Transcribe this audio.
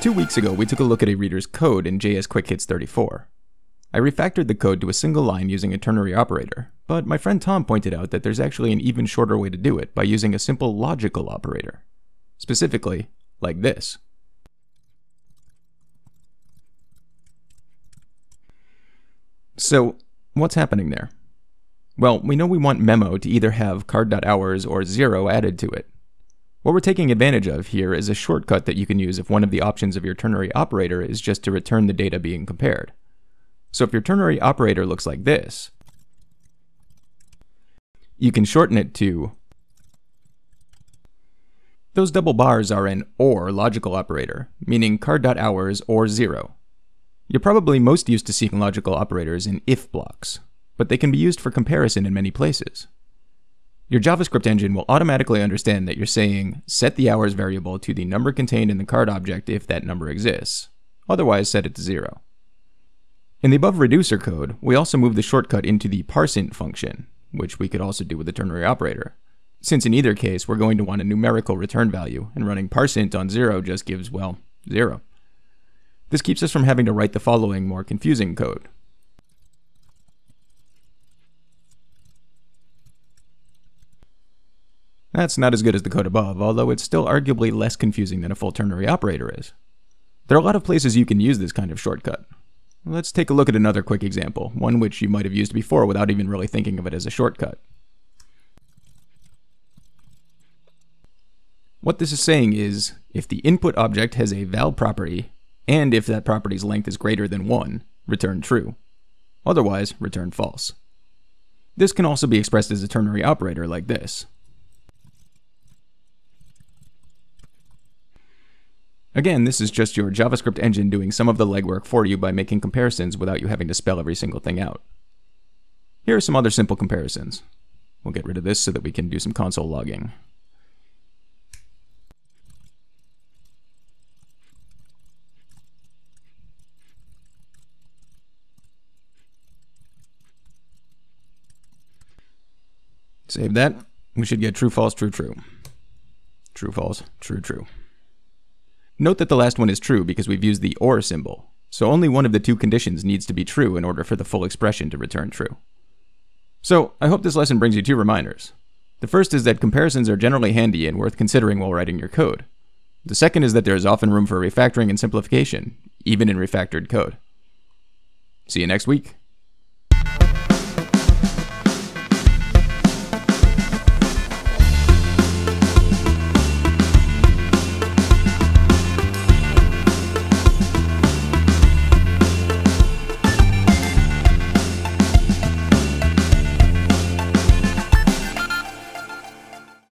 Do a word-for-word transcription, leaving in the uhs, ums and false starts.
Two weeks ago, we took a look at a reader's code in J S Quick Hits thirty-four. I refactored the code to a single line using a ternary operator, but my friend Tom pointed out that there's actually an even shorter way to do it by using a simple logical operator. Specifically, like this. So, what's happening there? Well, we know we want memo to either have card.hours or zero added to it. What we're taking advantage of here is a shortcut that you can use if one of the options of your ternary operator is just to return the data being compared. So if your ternary operator looks like this, you can shorten it to... Those double bars are an OR logical operator, meaning card.hours or zero. You're probably most used to seeing logical operators in if blocks, but they can be used for comparison in many places. Your JavaScript engine will automatically understand that you're saying set the hours variable to the number contained in the card object if that number exists, otherwise set it to zero. In the above reducer code, we also move the shortcut into the parseInt function, which we could also do with the ternary operator, since in either case we're going to want a numerical return value, and running parseInt on zero just gives, well, zero. This keeps us from having to write the following more confusing code. That's not as good as the code above, although it's still arguably less confusing than a full ternary operator is. There are a lot of places you can use this kind of shortcut. Let's take a look at another quick example, one which you might have used before without even really thinking of it as a shortcut. What this is saying is, if the input object has a val property, and if that property's length is greater than one, return true. Otherwise, return false. This can also be expressed as a ternary operator like this. Again, this is just your JavaScript engine doing some of the legwork for you by making comparisons without you having to spell every single thing out. Here are some other simple comparisons. We'll get rid of this so that we can do some console logging. Save that. We should get true, false, true, true. True, false, true, true. Note that the last one is true because we've used the OR symbol, so only one of the two conditions needs to be true in order for the full expression to return true. So, I hope this lesson brings you two reminders. The first is that comparisons are generally handy and worth considering while writing your code. The second is that there is often room for refactoring and simplification, even in refactored code. See you next week.